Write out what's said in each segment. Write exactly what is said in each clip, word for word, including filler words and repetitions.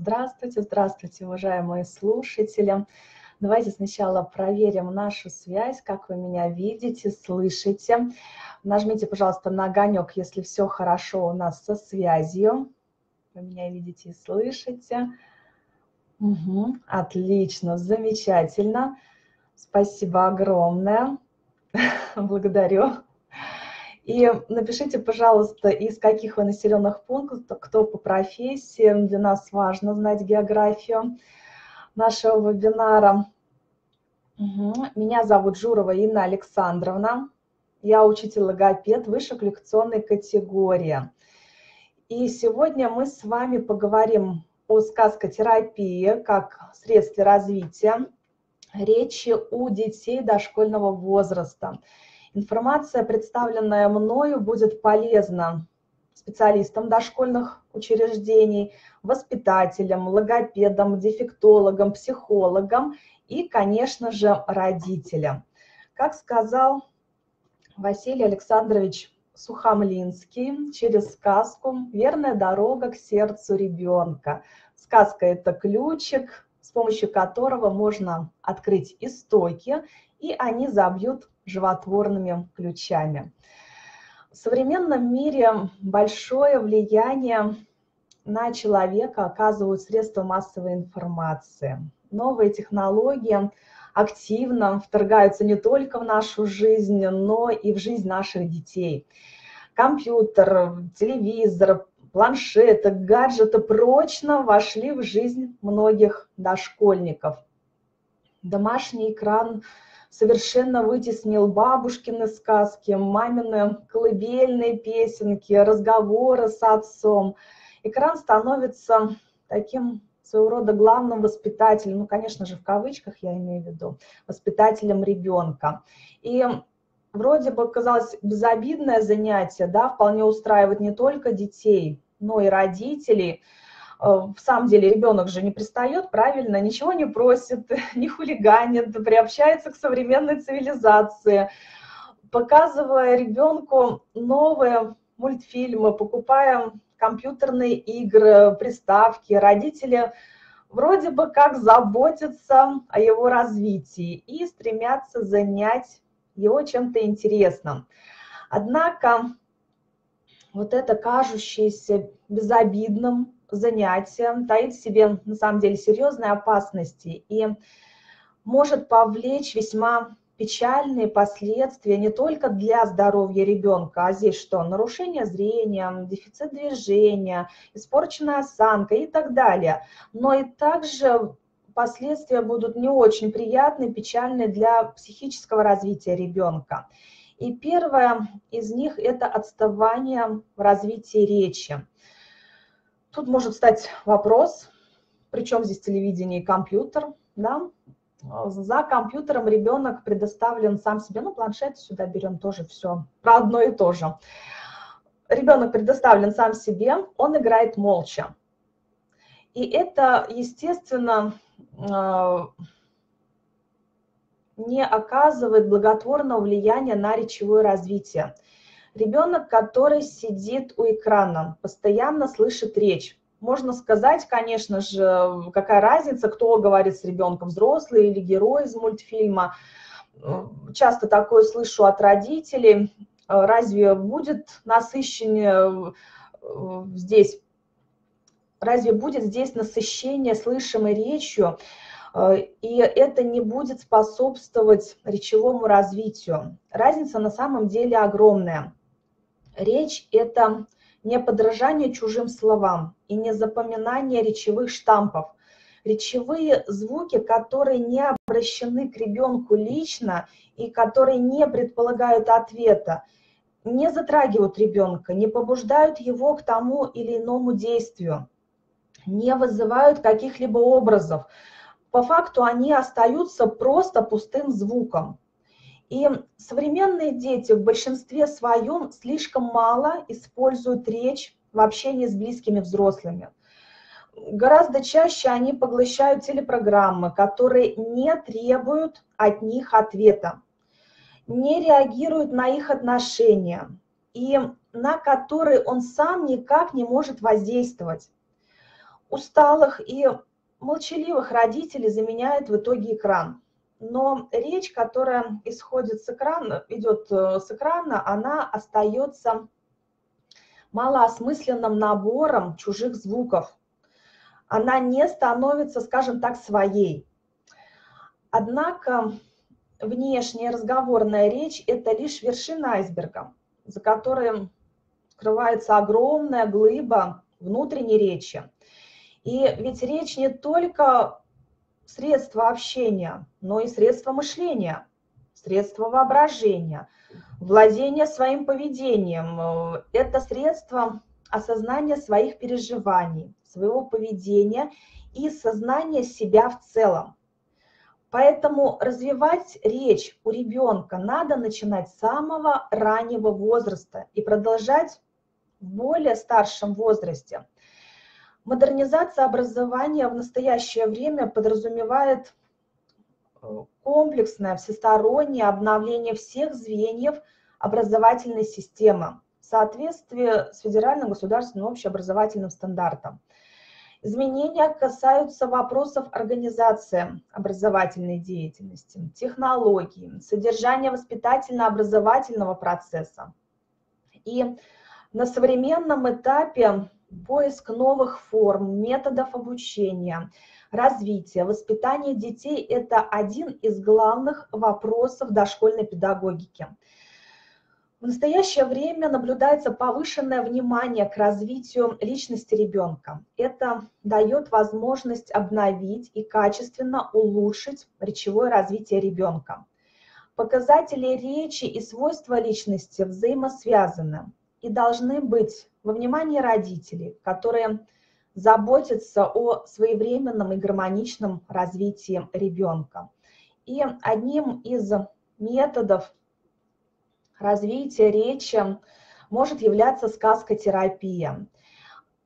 Здравствуйте, здравствуйте, уважаемые слушатели. Давайте сначала проверим нашу связь, как вы меня видите, слышите. Нажмите, пожалуйста, на огонек, если все хорошо у нас со связью. Вы меня видите и слышите. Угу, отлично, замечательно. Спасибо огромное. Благодарю. И напишите, пожалуйста, из каких вы населенных пунктов, кто по профессии. Для нас важно знать географию нашего вебинара. Угу. Меня зовут Журова Инна Александровна. Я учитель-логопед высшей квалификационной категории. И сегодня мы с вами поговорим о сказкотерапии как средстве развития речи у детей дошкольного возраста. Информация, представленная мною, будет полезна специалистам дошкольных учреждений, воспитателям, логопедам, дефектологам, психологам и, конечно же, родителям. Как сказал Василий Александрович Сухомлинский, через сказку «Верная дорога к сердцу ребенка». Сказка – это ключик, с помощью которого можно открыть истоки, и они забьют животворными ключами. В современном мире большое влияние на человека оказывают средства массовой информации. Новые технологии активно вторгаются не только в нашу жизнь, но и в жизнь наших детей. Компьютер, телевизор, планшеты, гаджеты прочно вошли в жизнь многих дошкольников. Домашний экран совершенно вытеснил бабушкины сказки, мамины колыбельные песенки, разговоры с отцом. Экран становится таким своего рода главным воспитателем, ну, конечно же, в кавычках я имею в виду, воспитателем ребенка. И вроде бы, казалось, безобидное занятие, да, вполне устраивает не только детей, но и родителей. В самом деле ребенок же не пристает, правильно, ничего не просит, не хулиганит, приобщается к современной цивилизации, показывая ребенку новые мультфильмы, покупая компьютерные игры, приставки. Родители вроде бы как заботятся о его развитии и стремятся занять его чем-то интересным. Однако вот это кажущееся безобидным занятие таит в себе на самом деле серьезные опасности и может повлечь весьма печальные последствия не только для здоровья ребенка, а здесь что? Нарушение зрения, дефицит движения, испорченная осанка и так далее. Но и также последствия будут не очень приятные, печальные для психического развития ребенка. И первое из них – это отставание в развитии речи. Тут может встать вопрос, при чем здесь телевидение и компьютер, да? За компьютером ребенок предоставлен сам себе, ну, планшет сюда берем тоже все, про одно и то же. Ребенок предоставлен сам себе, он играет молча. И это, естественно, не оказывает благотворного влияния на речевое развитие. Ребенок, который сидит у экрана, постоянно слышит речь. Можно сказать, конечно же, какая разница, кто говорит с ребенком, взрослый или герой из мультфильма. Часто такое слышу от родителей. Разве будет насыщение здесь? Разве будет здесь насыщение слышимой речью? И это не будет способствовать речевому развитию. Разница на самом деле огромная. Речь – это не подражание чужим словам и не запоминание речевых штампов. Речевые звуки, которые не обращены к ребенку лично и которые не предполагают ответа, не затрагивают ребенка, не побуждают его к тому или иному действию, не вызывают каких-либо образов. По факту они остаются просто пустым звуком. И современные дети в большинстве своем слишком мало используют речь в общении с близкими взрослыми. Гораздо чаще они поглощают телепрограммы, которые не требуют от них ответа, не реагируют на их отношения и на которые он сам никак не может воздействовать. усталых и молчаливых родителей заменяет в итоге экран. Но речь, которая исходит с экрана, идет с экрана, она остается малоосмысленным набором чужих звуков. Она не становится, скажем так, своей. Однако внешняя разговорная речь – это лишь вершина айсберга, за которой скрывается огромная глыба внутренней речи. И ведь речь не только средство общения, но и средство мышления, средство воображения, владение своим поведением. Это средство осознания своих переживаний, своего поведения и сознания себя в целом. Поэтому развивать речь у ребенка надо начинать с самого раннего возраста и продолжать в более старшем возрасте. Модернизация образования в настоящее время подразумевает комплексное, всестороннее обновление всех звеньев образовательной системы в соответствии с федеральным государственным общеобразовательным стандартом. Изменения касаются вопросов организации образовательной деятельности, технологий, содержания воспитательно-образовательного процесса. И на современном этапе поиск новых форм, методов обучения, развития, воспитания детей – это один из главных вопросов дошкольной педагогики. В настоящее время наблюдается повышенное внимание к развитию личности ребенка. Это дает возможность обновить и качественно улучшить речевое развитие ребенка. Показатели речи и свойства личности взаимосвязаны и должны быть во внимании родителей, которые заботятся о своевременном и гармоничном развитии ребенка. И одним из методов развития речи может являться сказкотерапия.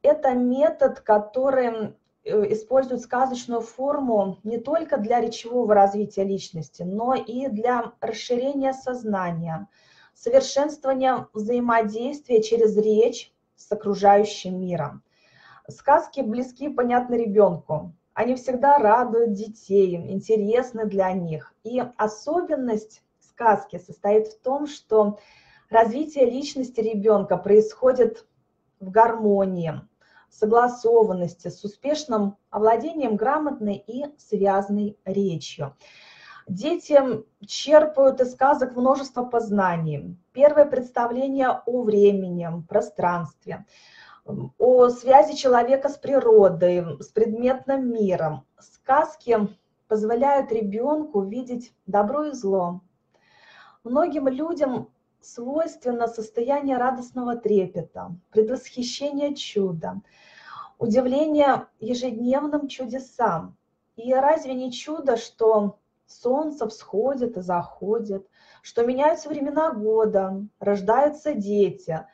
Это метод, который использует сказочную форму не только для речевого развития личности, но и для расширения сознания, совершенствования взаимодействия через речь с окружающим миром. Сказки близки и понятны ребенку. Они всегда радуют детей, интересны для них. И особенность сказки состоит в том, что развитие личности ребенка происходит в гармонии, согласованности, с успешным овладением грамотной и связной речью. Дети черпают из сказок множество познаний. Первое представление о времени, пространстве, о связи человека с природой, с предметным миром. Сказки позволяют ребенку видеть добро и зло. Многим людям свойственно состояние радостного трепета, предвосхищение чуда, удивление ежедневным чудесам. И разве не чудо, что солнце всходит и заходит, что меняются времена года, рождаются дети?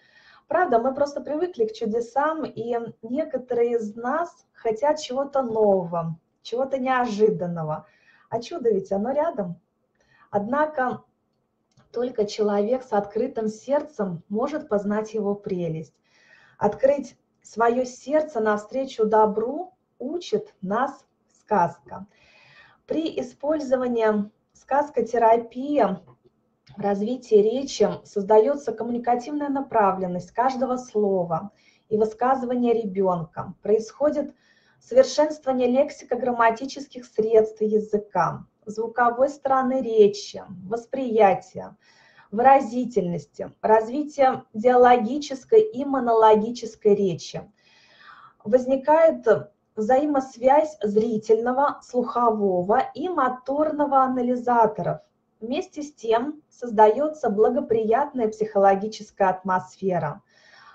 Правда, мы просто привыкли к чудесам, и некоторые из нас хотят чего-то нового, чего-то неожиданного. А чудо ведь оно рядом. Однако только человек с открытым сердцем может познать его прелесть. Открыть свое сердце навстречу добру учит нас сказка. При использовании сказкотерапии в развитии речи создается коммуникативная направленность каждого слова и высказывания ребенка. Происходит совершенствование лексико-грамматических средств языка, звуковой стороны речи, восприятия, выразительности, развития диалогической и монологической речи. Возникает взаимосвязь зрительного, слухового и моторного анализаторов. Вместе с тем создается благоприятная психологическая атмосфера,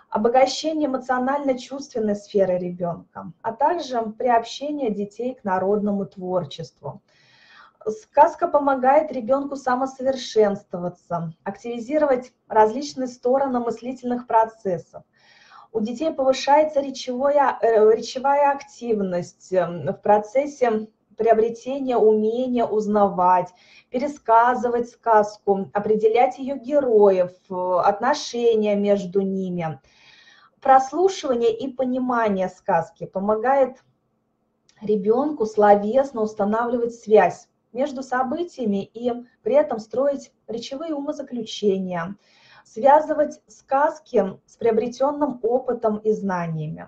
обогащение эмоционально-чувственной сферы ребенка, а также приобщение детей к народному творчеству. Сказка помогает ребенку самосовершенствоваться, активизировать различные стороны мыслительных процессов. У детей повышается речевая, речевая активность в процессе приобретения умения узнавать, пересказывать сказку, определять ее героев, отношения между ними. прослушивание и понимание сказки помогает ребенку словесно устанавливать связь между событиями и при этом строить речевые умозаключения, связывать сказки с приобретенным опытом и знаниями.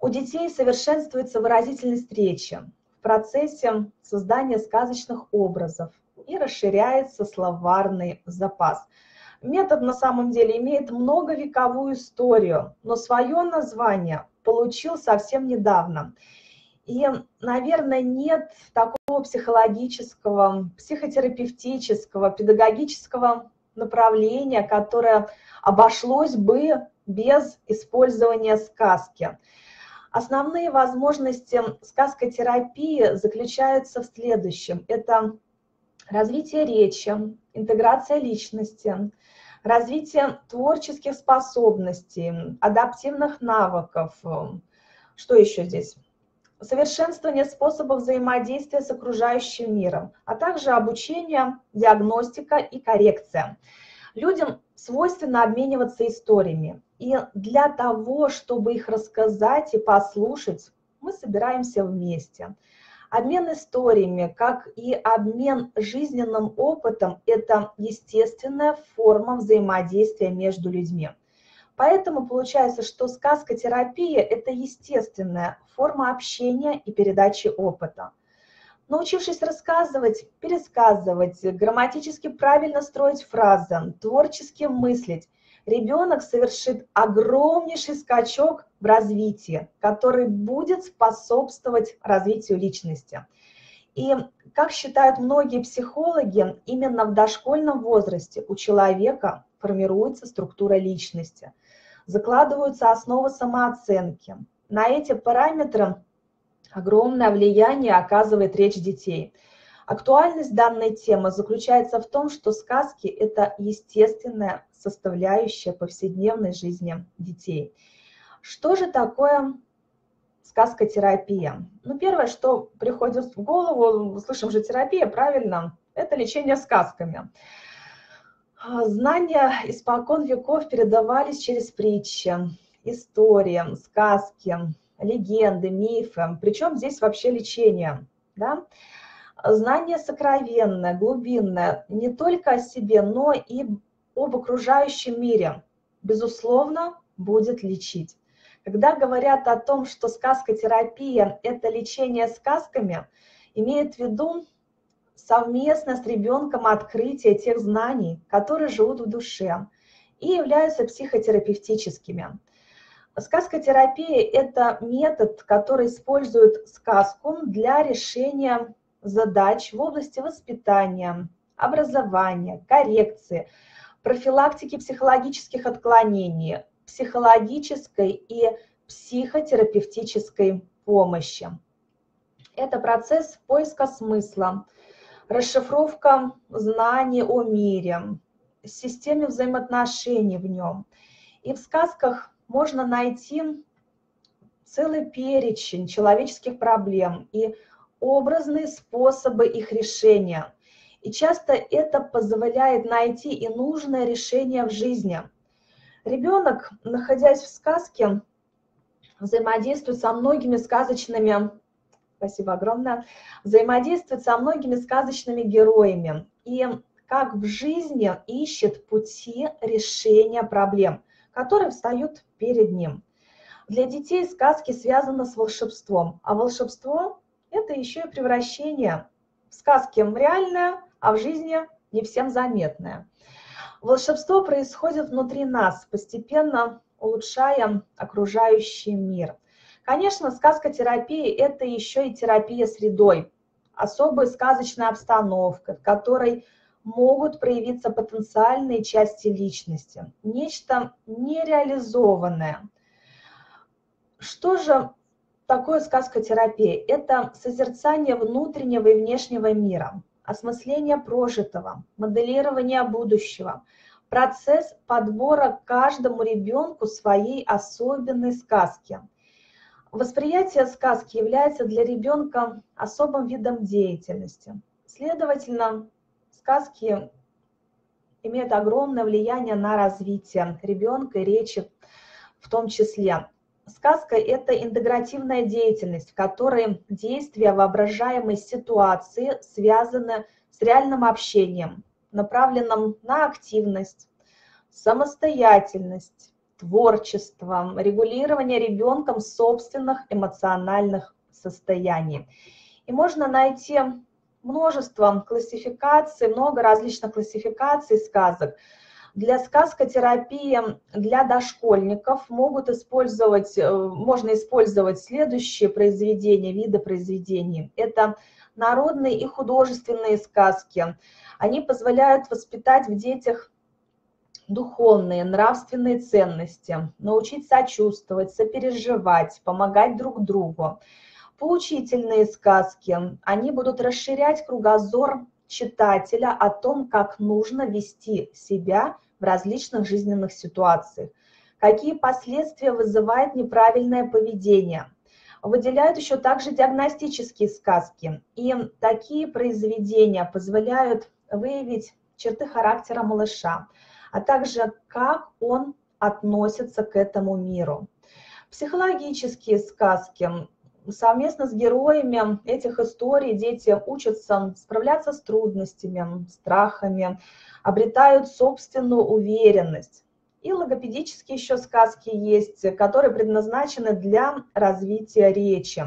У детей совершенствуется выразительность речи в процессе создания сказочных образов и расширяется словарный запас. Метод на самом деле имеет многовековую историю, но свое название получил совсем недавно. И, наверное, нет такого психологического, психотерапевтического, педагогического направления, которое обошлось бы без использования сказки. Основные возможности сказкотерапии заключаются в следующем. Это развитие речи, интеграция личности, развитие творческих способностей, адаптивных навыков. Что еще здесь? Совершенствование способов взаимодействия с окружающим миром, а также обучение, диагностика и коррекция. Людям свойственно обмениваться историями. И для того, чтобы их рассказать и послушать, мы собираемся вместе. Обмен историями, как и обмен жизненным опытом, это естественная форма взаимодействия между людьми. Поэтому получается, что сказкотерапия – это естественная форма общения и передачи опыта. Научившись рассказывать, пересказывать, грамматически правильно строить фразы, творчески мыслить, ребенок совершит огромнейший скачок в развитии, который будет способствовать развитию личности. И, как считают многие психологи, именно в дошкольном возрасте у человека формируется структура личности, закладываются основы самооценки. На эти параметры огромное влияние оказывает речь детей. Актуальность данной темы заключается в том, что сказки – это естественная составляющая повседневной жизни детей. Что же такое сказкотерапия? Ну, первое, что приходит в голову, слышим же терапия, правильно, это лечение сказками. Знания испокон веков передавались через притчи, истории, сказки, легенды, мифы. Причем здесь вообще лечение, да? Знание сокровенное, глубинное, не только о себе, но и об окружающем мире, безусловно, будет лечить. Когда говорят о том, что сказкотерапия – это лечение сказками, имеют в виду совместно с ребенком открытие тех знаний, которые живут в душе и являются психотерапевтическими. Сказкотерапия – это метод, который использует сказку для решения задач в области воспитания, образования, коррекции, профилактики психологических отклонений, психологической и психотерапевтической помощи. Это процесс поиска смысла, расшифровка знаний о мире, системе взаимоотношений в нем. И в сказках можно найти целый перечень человеческих проблем и образные способы их решения. И часто это позволяет найти и нужное решение в жизни. Ребенок, находясь в сказке, взаимодействует со многими сказочными, спасибо огромное, взаимодействует со многими сказочными героями и как в жизни ищет пути решения проблем, которые встают перед ним. Для детей сказки связаны с волшебством, а волшебство – это еще и превращение в сказки реальное, а в жизни не всем заметное. Волшебство происходит внутри нас, постепенно улучшая окружающий мир. Конечно, сказкотерапия – это еще и терапия средой, особая сказочная обстановка, в которой могут проявиться потенциальные части личности, нечто нереализованное. Что же такое сказкотерапия? Это созерцание внутреннего и внешнего мира, осмысление прожитого, моделирование будущего, процесс подбора каждому ребенку своей особенной сказки. Восприятие сказки является для ребенка особым видом деятельности. Следовательно, сказки имеют огромное влияние на развитие ребенка и речи в том числе. Сказка – это интегративная деятельность, в которой действия воображаемой ситуации связаны с реальным общением, направленным на активность, самостоятельность, творчество, регулирование ребенком собственных эмоциональных состояний. И можно найти множество классификаций, много различных классификаций сказок. Для сказкотерапии для дошкольников могут использовать, можно использовать следующие произведения, виды произведений. Это народные и художественные сказки. Они позволяют воспитать в детях духовные, нравственные ценности, научить сочувствовать, сопереживать, помогать друг другу. Поучительные сказки, они будут расширять кругозор читателя о том, как нужно вести себя в различных жизненных ситуациях, какие последствия вызывает неправильное поведение. Выделяют еще также диагностические сказки. И такие произведения позволяют выявить черты характера малыша, а также как он относится к этому миру. Психологические сказки. Совместно с героями этих историй дети учатся справляться с трудностями, страхами, обретают собственную уверенность. И логопедические еще сказки есть, которые предназначены для развития речи.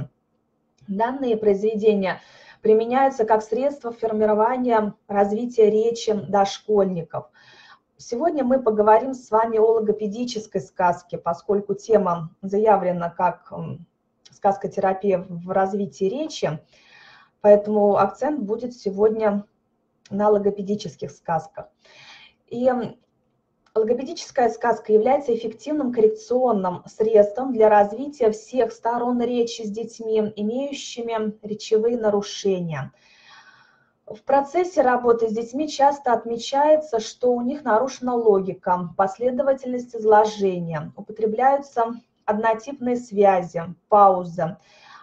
Данные произведения применяются как средство формирования развития речи дошкольников. Сегодня мы поговорим с вами о логопедической сказке, поскольку тема заявлена как сказкотерапия в развитии речи, поэтому акцент будет сегодня на логопедических сказках. И логопедическая сказка является эффективным коррекционным средством для развития всех сторон речи с детьми, имеющими речевые нарушения. В процессе работы с детьми часто отмечается, что у них нарушена логика, последовательность изложения, употребляются однотипные связи, паузы,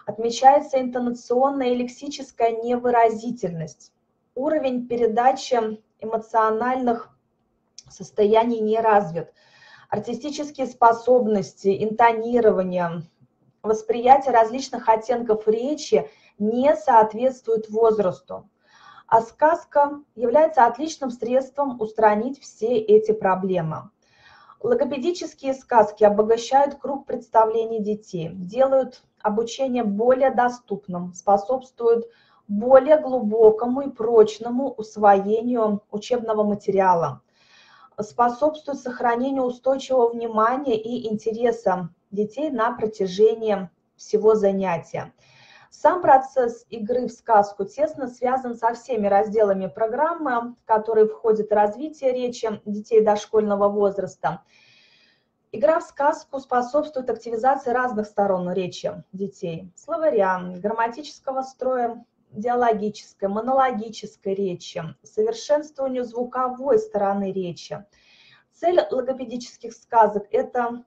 отмечается интонационная и лексическая невыразительность, уровень передачи эмоциональных состояний не развит, артистические способности, интонирование, восприятие различных оттенков речи не соответствует возрасту. А сказка является отличным средством устранить все эти проблемы. Логопедические сказки обогащают круг представлений детей, делают обучение более доступным, способствуют более глубокому и прочному усвоению учебного материала, способствуют сохранению устойчивого внимания и интереса детей на протяжении всего занятия. Сам процесс игры в сказку тесно связан со всеми разделами программы, в которые входит развитие речи детей дошкольного возраста. Игра в сказку способствует активизации разных сторон речи детей. Словаря, грамматического строя, диалогической, монологической речи, совершенствованию звуковой стороны речи. Цель логопедических сказок – это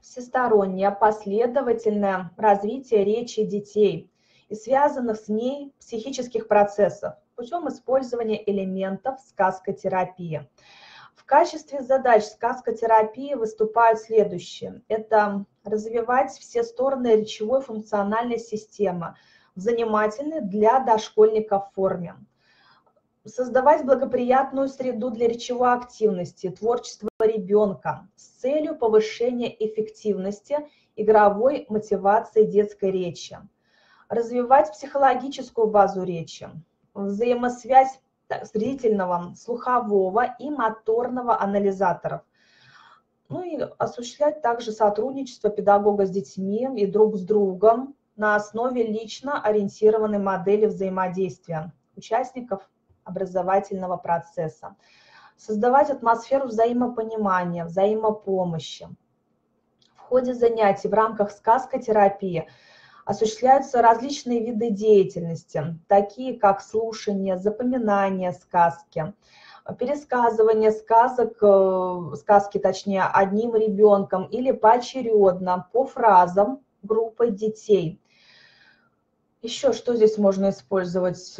всестороннее, последовательное развитие речи детей и связанных с ней психических процессов путем использования элементов сказкотерапии. В качестве задач сказкотерапии выступают следующие. Это развивать все стороны речевой функциональной системы в занимательной для дошкольников форме, создавать благоприятную среду для речевой активности, творчества ребенка с целью повышения эффективности игровой мотивации детской речи, развивать психологическую базу речи, взаимосвязь зрительного, слухового и моторного анализаторов, ну и осуществлять также сотрудничество педагога с детьми и друг с другом на основе лично ориентированной модели взаимодействия участников образовательного процесса, создавать атмосферу взаимопонимания, взаимопомощи. В ходе занятий в рамках сказкотерапии осуществляются различные виды деятельности, такие как слушание, запоминание сказки, пересказывание сказок, сказки, точнее, одним ребенком или поочередно, по фразам группы детей. Еще что здесь можно использовать?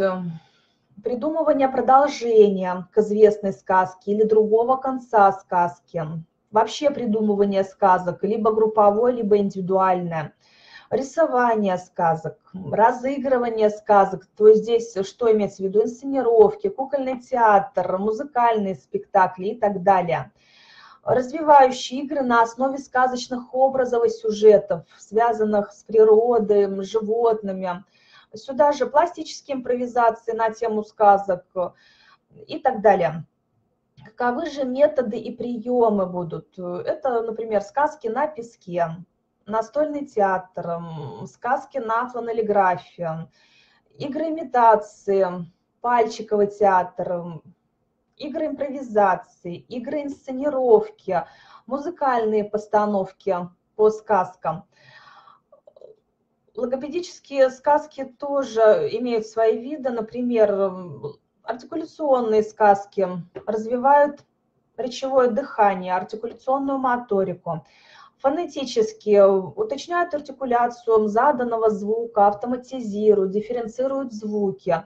Придумывание продолжения к известной сказке или другого конца сказки, вообще придумывание сказок, либо групповое, либо индивидуальное, рисование сказок, разыгрывание сказок, то есть здесь что имеется в виду? Инсценировки, кукольный театр, музыкальные спектакли и так далее. Развивающие игры на основе сказочных образов и сюжетов, связанных с природой, животными. Сюда же пластические импровизации на тему сказок и так далее. Каковы же методы и приемы будут? Это, например, сказки на песке, настольный театр, сказки на фланеллиграфе, игры имитации, пальчиковый театр, игры импровизации, игры инсценировки, музыкальные постановки по сказкам. Логопедические сказки тоже имеют свои виды, например, артикуляционные сказки развивают речевое дыхание, артикуляционную моторику, фонетически уточняют артикуляцию заданного звука, автоматизируют, дифференцируют звуки.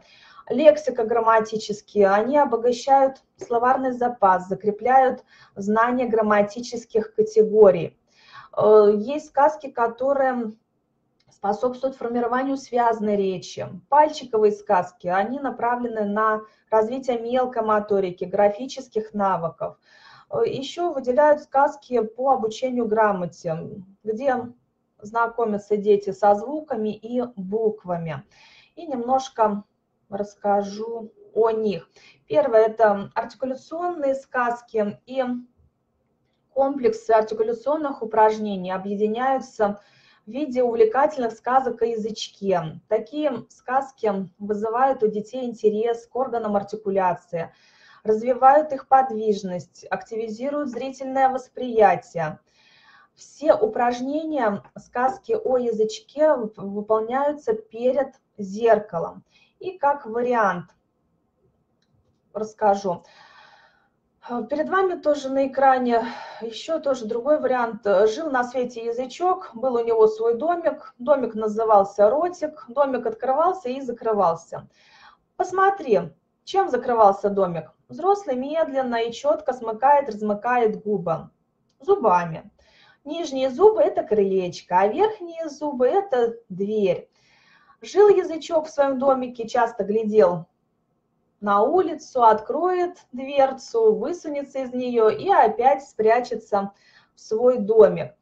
Лексико-грамматические, они обогащают словарный запас, закрепляют знания грамматических категорий. Есть сказки, которые способствуют формированию связной речи. Пальчиковые сказки, они направлены на развитие мелкой моторики, графических навыков. Еще выделяют сказки по обучению грамоте, где знакомятся дети со звуками и буквами. И немножко расскажу о них. Первое – это артикуляционные сказки, и комплексы артикуляционных упражнений объединяются в виде увлекательных сказок о язычке. Такие сказки вызывают у детей интерес к органам артикуляции, развивают их подвижность, активизируют зрительное восприятие. Все упражнения сказки о язычке выполняются перед зеркалом. И как вариант расскажу. Перед вами тоже на экране еще тоже другой вариант. Жил на свете язычок, был у него свой домик. Домик назывался Ротик. Домик открывался и закрывался. Посмотри, чем закрывался домик. Взрослый медленно и четко смыкает, размыкает губы зубами. Нижние зубы – это крылечко, а верхние зубы – это дверь. Жил язычок в своем домике, часто глядел на улицу, откроет дверцу, высунется из нее и опять спрячется в свой домик.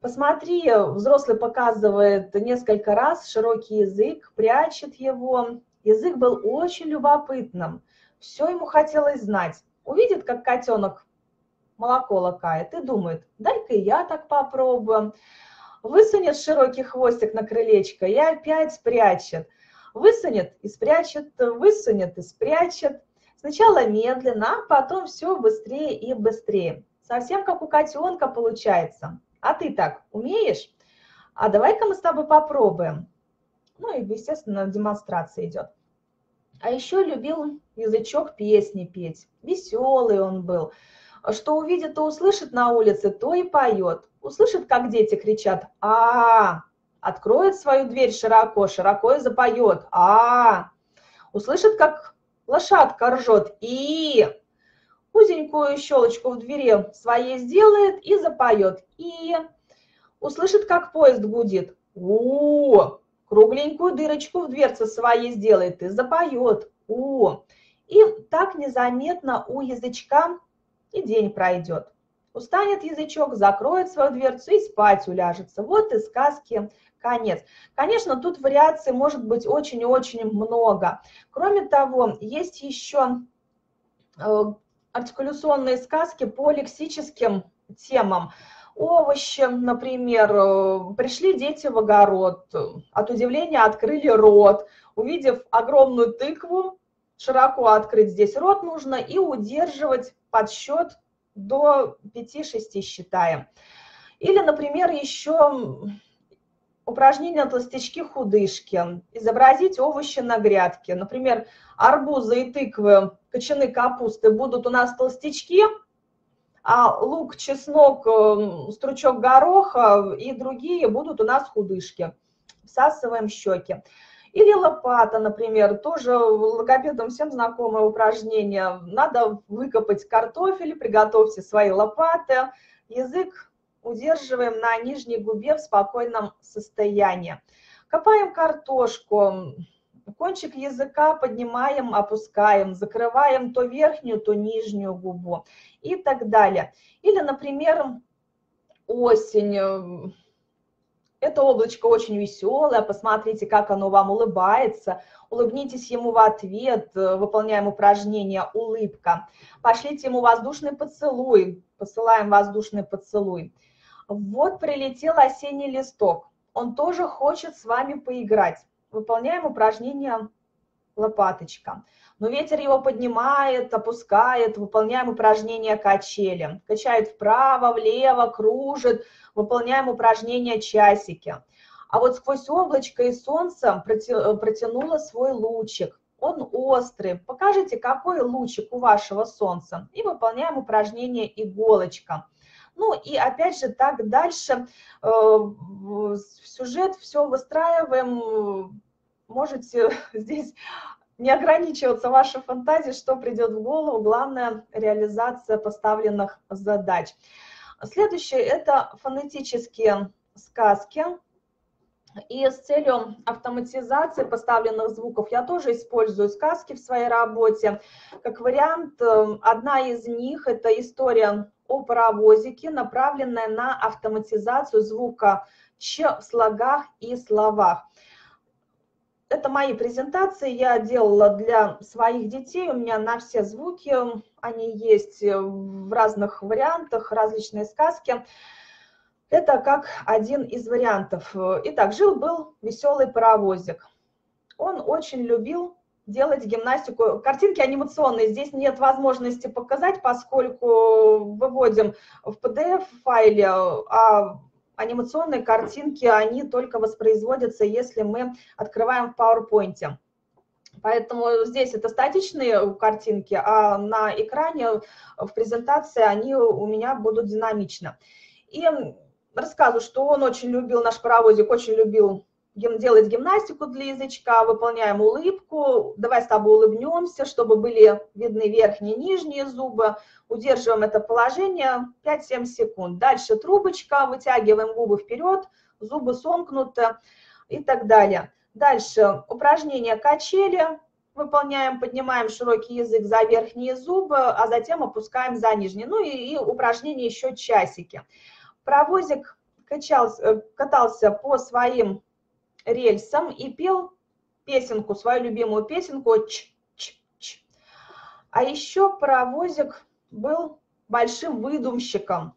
Посмотри, взрослый показывает несколько раз широкий язык, прячет его. Язык был очень любопытным, все ему хотелось знать. Увидит, как котенок молоко лакает, и думает, дай-ка я так попробую. Высунет широкий хвостик на крылечко и опять спрячет. Высунет и спрячет, высунет и спрячет. Сначала медленно, а потом все быстрее и быстрее. Совсем как у котенка получается. А ты так умеешь? А давай-ка мы с тобой попробуем. Ну и, естественно, демонстрация идет. А еще любил язычок песни петь. Веселый он был. Что увидит, то услышит на улице, то и поет. Услышит, как дети кричат «А-а-а», откроет свою дверь широко, широко и запоет «А-а-а». Услышит, как лошадка ржет «И-и-и». Узенькую щелочку в двери своей сделает и запоет «И-и-и». Услышит, как поезд гудит «У-у-у». Кругленькую дырочку в дверце своей сделает и запоет «У-у-у». И так незаметно у язычка и день пройдет. Устанет язычок, закроет свою дверцу и спать уляжется. Вот и сказки конец. Конечно, тут вариаций может быть очень и очень много. Кроме того, есть еще артикуляционные сказки по лексическим темам. Овощи, например, пришли дети в огород, от удивления открыли рот, увидев огромную тыкву, широко открыть здесь рот нужно и удерживать подсчет до пяти-шести считаем. Или, например, еще упражнение толстячки-худышки. Изобразить овощи на грядке. Например, арбузы и тыквы, кочаны, капусты будут у нас толстячки, а лук, чеснок, стручок гороха и другие будут у нас худышки. Всасываем щеки. Или лопата, например, тоже логопедам всем знакомое упражнение. Надо выкопать картофель, приготовьте свои лопаты. Язык удерживаем на нижней губе в спокойном состоянии. Копаем картошку, кончик языка поднимаем, опускаем, закрываем то верхнюю, то нижнюю губу и так далее. Или, например, осень. Это облачко очень веселое, посмотрите, как оно вам улыбается, улыбнитесь ему в ответ, выполняем упражнение «Улыбка». Пошлите ему воздушный поцелуй, посылаем воздушный поцелуй. Вот прилетел осенний листок, он тоже хочет с вами поиграть. Выполняем упражнение «Лопаточка». Но ветер его поднимает, опускает, выполняем упражнение «Качели». Качает вправо, влево, кружит, выполняем упражнение «Часики». А вот сквозь облачко и солнце протянуло свой лучик. Он острый. Покажите, какой лучик у вашего солнца. И выполняем упражнение «Иголочка». Ну и опять же так дальше. Сюжет все выстраиваем. Можете здесь не ограничиваться вашей фантазией, что придет в голову. Главное – реализация поставленных задач. Следующее – это фонетические сказки. И с целью автоматизации поставленных звуков я тоже использую сказки в своей работе. Как вариант, одна из них – это история о паровозике, направленная на автоматизацию звука «ч» в слогах и словах. Это мои презентации, я делала для своих детей, у меня на все звуки, они есть в разных вариантах, различные сказки. Это как один из вариантов. Итак, жил-был веселый паровозик. Он очень любил делать гимнастику. Картинки анимационные, здесь нет возможности показать, поскольку выводим в пи ди эф-файле, а анимационные картинки, они только воспроизводятся, если мы открываем в PowerPoint. Поэтому здесь это статичные картинки, а на экране в презентации они у меня будут динамично. И рассказываю, что он очень любил, наш паровозик очень любил делать гимнастику для язычка, выполняем улыбку, давай с тобой улыбнемся, чтобы были видны верхние и нижние зубы, удерживаем это положение пять-семь секунд. Дальше трубочка, вытягиваем губы вперед, зубы сомкнуты и так далее. Дальше упражнение «Качели». Выполняем, поднимаем широкий язык за верхние зубы, а затем опускаем за нижние. Ну и, и упражнение еще «Часики». Паровозик качался, катался по своим рельсам и пел песенку, свою любимую песенку «Ч-ч-ч». А еще паровозик был большим выдумщиком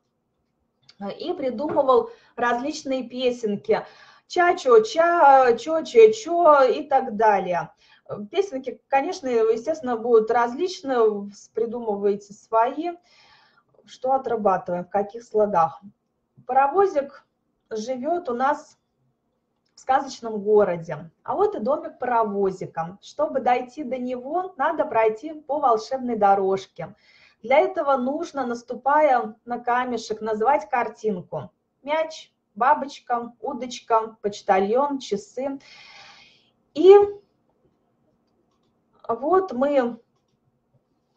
и придумывал различные песенки «Ча-чо-ча», «Чо-че-чо» и так далее. Песенки, конечно, естественно, будут различны, придумываете свои, что отрабатываем, в каких слогах. Паровозик живет у нас в сказочном городе. А вот и домик паровозика. Чтобы дойти до него, надо пройти по волшебной дорожке. Для этого нужно, наступая на камешек, называть картинку. Мяч, бабочка, удочка, почтальон, часы. И вот мы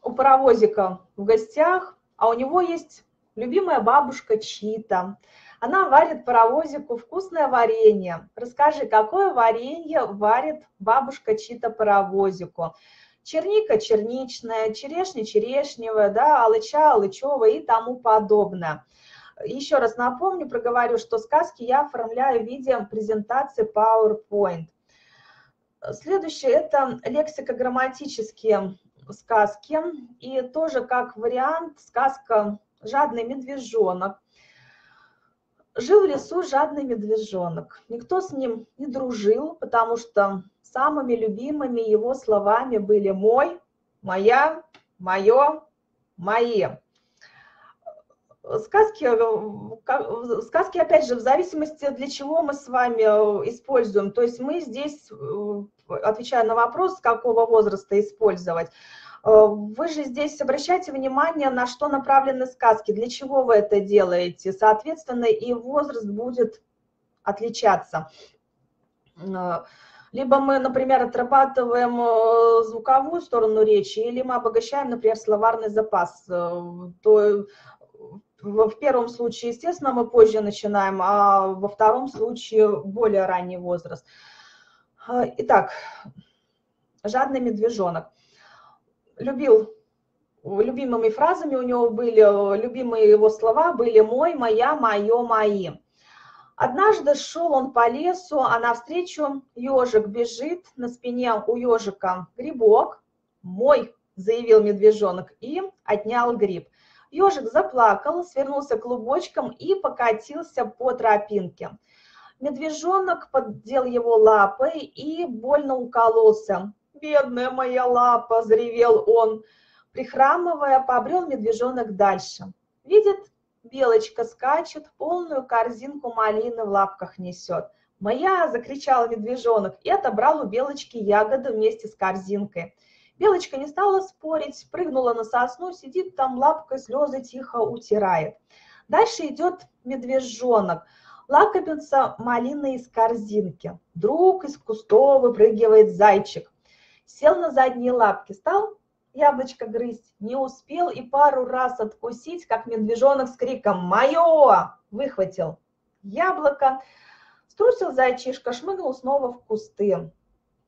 у паровозика в гостях, а у него есть любимая бабушка Чита. Она варит паровозику вкусное варенье. Расскажи, какое варенье варит бабушка Чита паровозику? Черника черничная, черешня черешневая, да, алыча алычевая и тому подобное. Еще раз напомню, проговорю, что сказки я оформляю в виде презентации PowerPoint. Следующее – это лексико-грамматические сказки. И тоже как вариант сказка «Жадный медвежонок». Жил в лесу жадный медвежонок. Никто с ним не дружил, потому что самыми любимыми его словами были «мой», «моя», «моё», «мои». Сказки, сказки, опять же, в зависимости, для чего мы с вами используем. То есть мы здесь, отвечая на вопрос, с какого возраста использовать, вы же здесь обращайте внимание, на что направлены сказки, для чего вы это делаете. Соответственно, и возраст будет отличаться. Либо мы, например, отрабатываем звуковую сторону речи, или мы обогащаем, например, словарный запас. То в первом случае, естественно, мы позже начинаем, а во втором случае более ранний возраст. Итак, жадный медвежонок. Любил, любимыми фразами у него были, любимые его слова были «мой», «моя», «моё», «мои». Однажды шел он по лесу, а навстречу ежик бежит, на спине у ежика грибок. «Мой», – заявил медвежонок и отнял гриб. Ежик заплакал, свернулся клубочком и покатился по тропинке. Медвежонок поддел его лапой и больно укололся. «Бедная моя лапа!» – заревел он. Прихрамывая, побрел медвежонок дальше. Видит, белочка скачет, полную корзинку малины в лапках несет. «Моя!» – закричал медвежонок и отобрал у белочки ягоды вместе с корзинкой. Белочка не стала спорить, прыгнула на сосну, сидит там лапкой, слезы тихо утирает. Дальше идет медвежонок. Лакомится малина из корзинки. Вдруг из кустов выпрыгивает зайчик. Сел на задние лапки, стал яблочко грызть, не успел и пару раз откусить, как медвежонок с криком «Мое!» выхватил яблоко, струсил зайчишка, шмыгнул снова в кусты.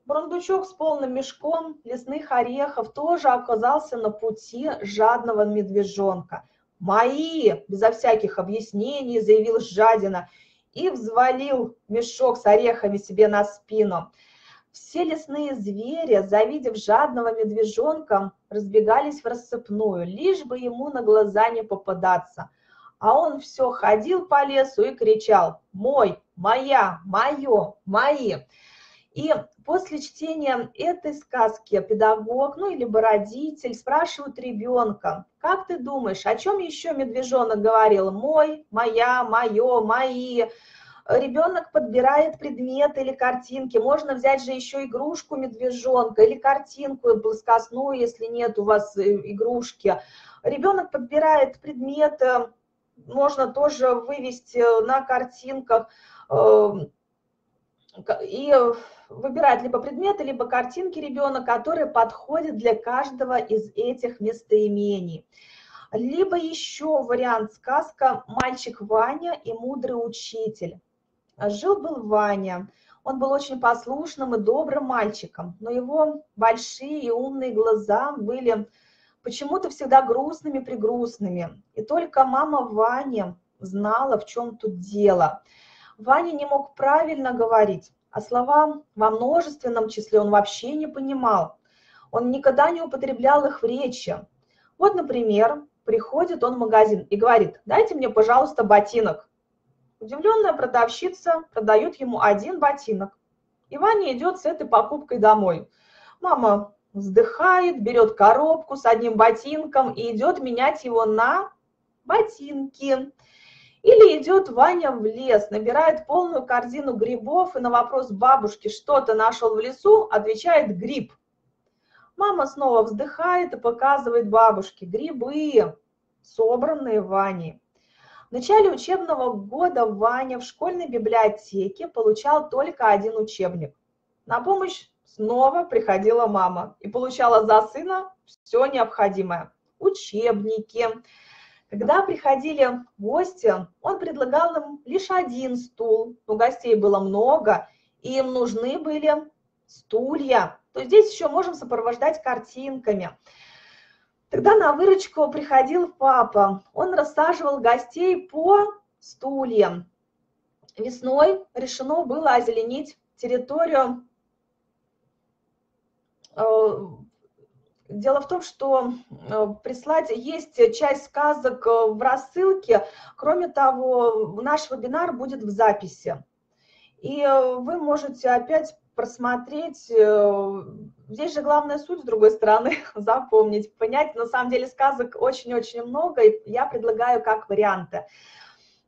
Бурундучок с полным мешком лесных орехов тоже оказался на пути жадного медвежонка. «Мои!» – безо всяких объяснений заявил жадина и взвалил мешок с орехами себе на спину. Все лесные звери, завидев жадного медвежонка, разбегались в рассыпную, лишь бы ему на глаза не попадаться. А он все ходил по лесу и кричал «Мой! Моя! Мое! Мои!». И после чтения этой сказки педагог, ну, либо родитель спрашивают ребенка: «Как ты думаешь, о чем еще медвежонок говорил? Мой, моя, мое, мои». Ребенок подбирает предметы или картинки. Можно взять же еще игрушку медвежонка или картинку плоскостную, если нет у вас игрушки. Ребенок подбирает предметы, можно тоже вывести на картинках и выбирать либо предметы, либо картинки ребенок, которые подходят для каждого из этих местоимений. Либо еще вариант сказка «Мальчик Ваня и мудрый учитель». Жил-был Ваня. Он был очень послушным и добрым мальчиком, но его большие и умные глаза были почему-то всегда грустными-прегрустными. И только мама Вани знала, в чем тут дело. Ваня не мог правильно говорить, а слова во множественном числе он вообще не понимал. Он никогда не употреблял их в речи. Вот, например, приходит он в магазин и говорит: «Дайте мне, пожалуйста, ботинок». Удивленная продавщица продает ему один ботинок. И Ваня идет с этой покупкой домой. Мама вздыхает, берет коробку с одним ботинком и идет менять его на ботинки. Или идет Ваня в лес, набирает полную корзину грибов и на вопрос бабушки «Что ты нашел в лесу?» отвечает «Гриб». Мама снова вздыхает и показывает бабушке грибы, собранные Ваней. В начале учебного года Ваня в школьной библиотеке получал только один учебник. На помощь снова приходила мама и получала за сына все необходимое – учебники. Когда приходили гости, он предлагал им лишь один стул, но гостей было много, и им нужны были стулья. То здесь еще можем сопровождать картинками. Тогда на выручку приходил папа. Он рассаживал гостей по стульям. Весной решено было озеленить территорию. Дело в том, что прислать есть часть сказок в рассылке. Кроме того, наш вебинар будет в записи. И вы можете опять просмотреть. Здесь же главная суть, с другой стороны, запомнить, понять. На самом деле сказок очень-очень много. И я предлагаю как варианты,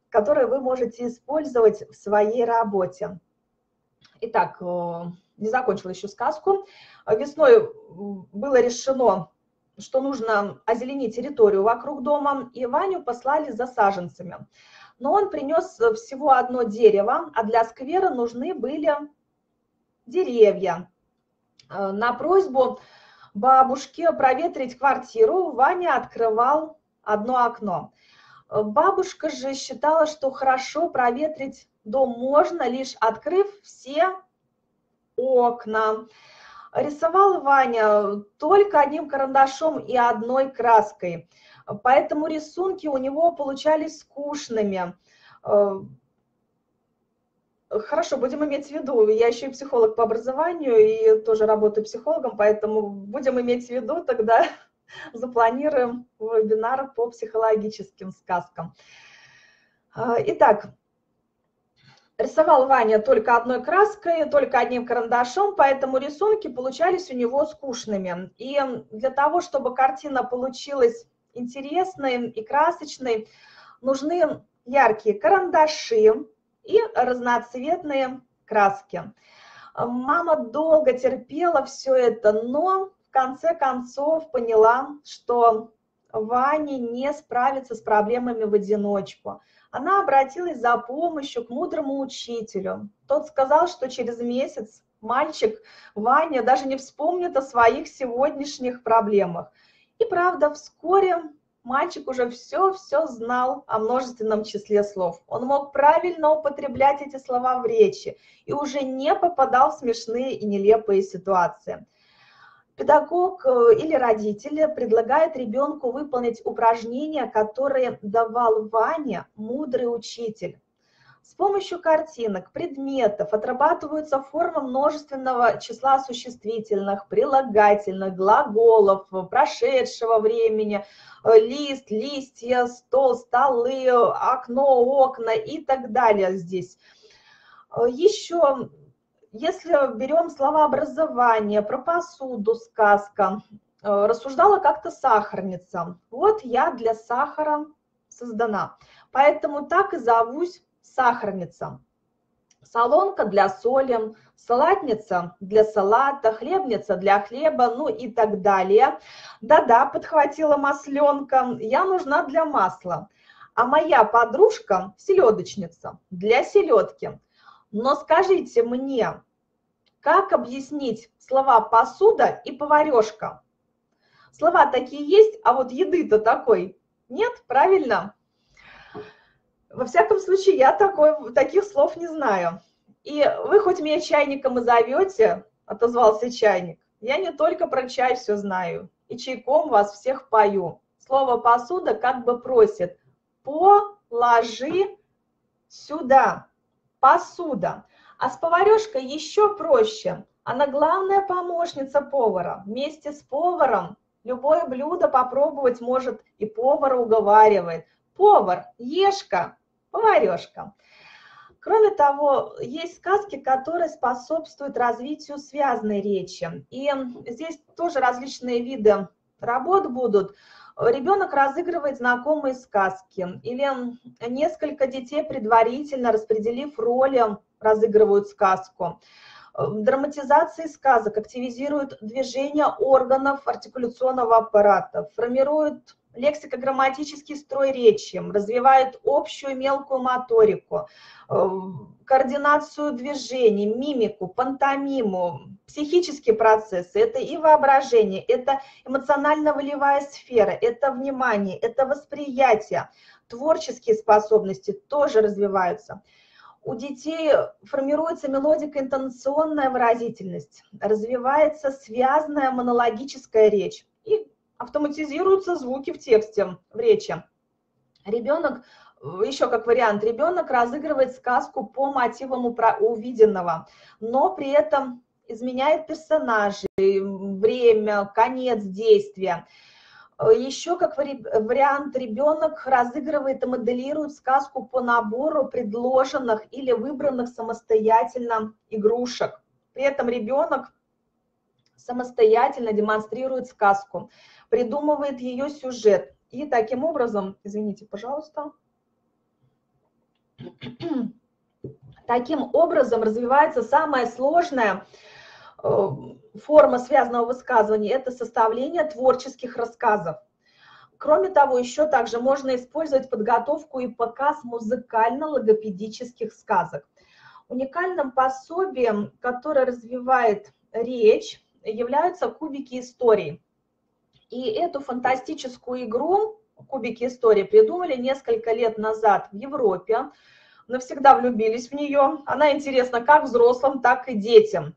которые вы можете использовать в своей работе. Итак, не закончила еще сказку. Весной было решено, что нужно озеленить территорию вокруг дома, и Ваню послали за саженцами. Но он принес всего одно дерево, а для сквера нужны были деревья. На просьбу бабушки проветрить квартиру Ваня открывал одно окно. Бабушка же считала, что хорошо проветрить дом можно, лишь открыв все окна. Рисовал Ваня только одним карандашом и одной краской, поэтому рисунки у него получались скучными. Хорошо, будем иметь в виду, я еще и психолог по образованию и тоже работаю психологом, поэтому будем иметь в виду, тогда запланируем вебинар по психологическим сказкам. Итак, рисовал Ваня только одной краской, только одним карандашом, поэтому рисунки получались у него скучными. И для того, чтобы картина получилась интересной и красочной, нужны яркие карандаши и разноцветные краски. Мама долго терпела все это, но в конце концов поняла, что Ваня не справится с проблемами в одиночку. Она обратилась за помощью к мудрому учителю. Тот сказал, что через месяц мальчик Ваня даже не вспомнит о своих сегодняшних проблемах. И правда, вскоре мальчик уже все-все знал о множественном числе слов. Он мог правильно употреблять эти слова в речи и уже не попадал в смешные и нелепые ситуации. Педагог или родители предлагают ребенку выполнить упражнения, которые давал Ване мудрый учитель. С помощью картинок, предметов отрабатываются формы множественного числа существительных, прилагательных, глаголов, прошедшего времени, лист, листья, стол, столы, окно, окна и так далее здесь. Еще... Если берем слова образования, про посуду, сказка, рассуждала как-то сахарница. Вот я для сахара создана, поэтому так и зовусь сахарница. Солонка для соли, салатница для салата, хлебница для хлеба, ну и так далее. Да-да, подхватила масленка, я нужна для масла, а моя подружка селедочница для селедки. Но скажите мне, как объяснить слова «посуда» и «поварешка»? Слова такие есть, а вот еды-то такой нет, правильно? Во всяком случае, я такой, таких слов не знаю. И вы хоть меня чайником и зовете, отозвался чайник, я не только про чай все знаю, и чайком вас всех пою. Слово «посуда» как бы просит «положи сюда». Посуда. А с поварешкой еще проще. Она главная помощница повара. Вместе с поваром любое блюдо попробовать может и повар уговаривает. Повар, ешка, поварешка. Кроме того, есть сказки, которые способствуют развитию связной речи. И здесь тоже различные виды работ будут. Ребенок разыгрывает знакомые сказки, или несколько детей, предварительно распределив роли, разыгрывают сказку. Драматизации сказок активизируют движение органов артикуляционного аппарата, формируют лексико-грамматический строй речи, развивают общую мелкую моторику, координацию движений, мимику, пантомиму, психические процессы. Это и воображение, это эмоционально-волевая сфера, это внимание, это восприятие. Творческие способности тоже развиваются. У детей формируется мелодико-интонационная выразительность, развивается связная монологическая речь и автоматизируются звуки в тексте, в речи. Ребенок, еще как вариант, ребенок разыгрывает сказку по мотивам увиденного, но при этом изменяет персонажей, время, конец действия. Еще как вариант, ребенок разыгрывает и моделирует сказку по набору предложенных или выбранных самостоятельно игрушек. При этом ребенок самостоятельно демонстрирует сказку, придумывает ее сюжет. И таким образом, извините, пожалуйста, таким образом развивается самая сложная форма связанного высказывания – это составление творческих рассказов. Кроме того, еще также можно использовать подготовку и показ музыкально-логопедических сказок. Уникальным пособием, которое развивает речь, являются кубики истории. И эту фантастическую игру «Кубики истории» придумали несколько лет назад в Европе. Навсегда влюбились в нее. Она интересна как взрослым, так и детям.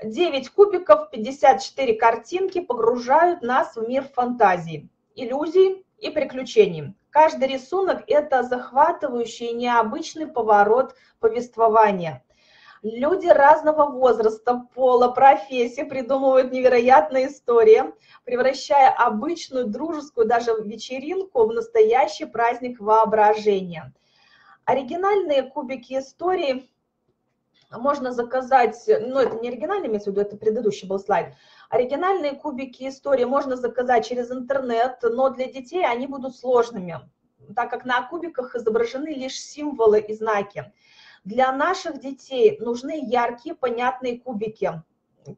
девять кубиков, пятьдесят четыре картинки погружают нас в мир фантазии, иллюзий и приключений. Каждый рисунок – это захватывающий и необычный поворот повествования. Люди разного возраста, пола, профессии придумывают невероятные истории, превращая обычную дружескую даже вечеринку в настоящий праздник воображения. Оригинальные кубики истории можно заказать, ну это не оригинальный, имеется в виду, это предыдущий был слайд. Оригинальные кубики истории можно заказать через интернет, но для детей они будут сложными, так как на кубиках изображены лишь символы и знаки. Для наших детей нужны яркие, понятные кубики,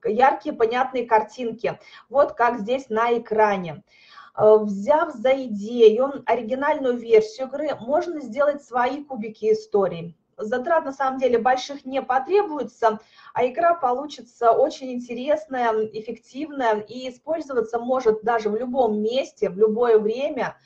яркие, понятные картинки. Вот как здесь на экране. Взяв за идею оригинальную версию игры, можно сделать свои кубики истории. Затрат на самом деле больших не потребуется, а игра получится очень интересная, эффективная и использоваться может даже в любом месте, в любое время.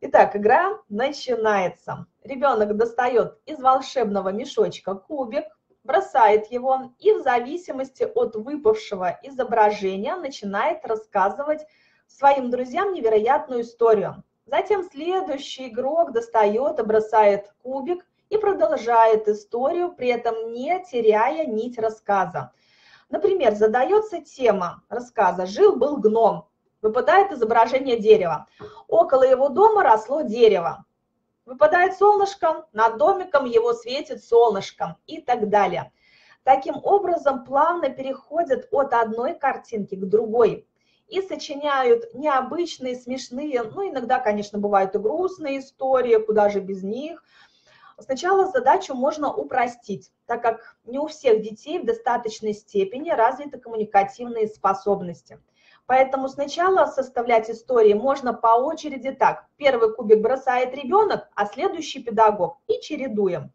Итак, игра начинается. Ребенок достает из волшебного мешочка кубик, бросает его и в зависимости от выпавшего изображения начинает рассказывать своим друзьям невероятную историю. Затем следующий игрок достает и бросает кубик и продолжает историю, при этом не теряя нить рассказа. Например, задается тема рассказа «Жил-был гном». Выпадает изображение дерева. Около его дома росло дерево. Выпадает солнышко, над домиком его светит солнышко и так далее. Таким образом плавно переходят от одной картинки к другой и сочиняют необычные, смешные, ну иногда, конечно, бывают и грустные истории, куда же без них. Сначала задачу можно упростить, так как не у всех детей в достаточной степени развиты коммуникативные способности. Поэтому сначала составлять истории можно по очереди так. Первый кубик бросает ребенок, а следующий педагог. И чередуем.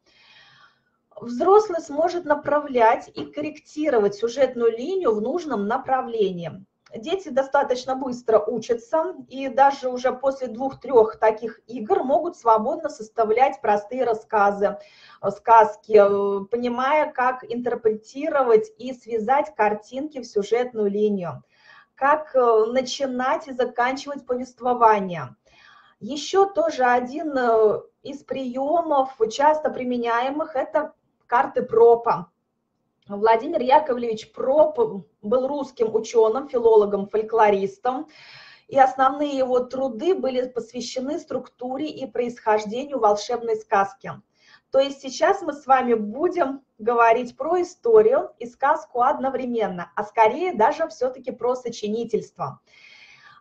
Взрослый сможет направлять и корректировать сюжетную линию в нужном направлении. Дети достаточно быстро учатся и даже уже после двух-трех таких игр могут свободно составлять простые рассказы, сказки, понимая, как интерпретировать и связать картинки в сюжетную линию. Как начинать и заканчивать повествование. Еще тоже один из приемов, часто применяемых, это карты Пропа. Владимир Яковлевич Проп был русским ученым, филологом, фольклористом, и основные его труды были посвящены структуре и происхождению волшебной сказки. То есть сейчас мы с вами будем говорить про историю и сказку одновременно, а скорее даже все-таки про сочинительство.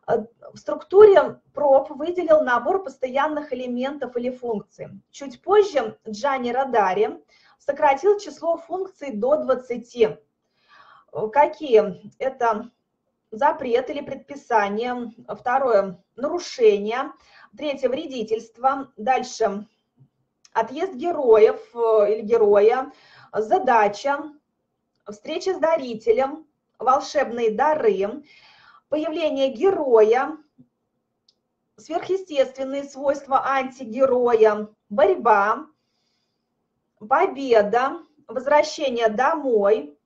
В структуре Проп выделил набор постоянных элементов или функций. Чуть позже Джанни Радари сократил число функций до двадцати. Какие? Это запрет или предписание, второе – нарушение, третье – вредительство, дальше – отъезд героев или героя, задача, встреча с дарителем, волшебные дары, появление героя, сверхъестественные свойства антигероя, борьба, победа, возвращение домой,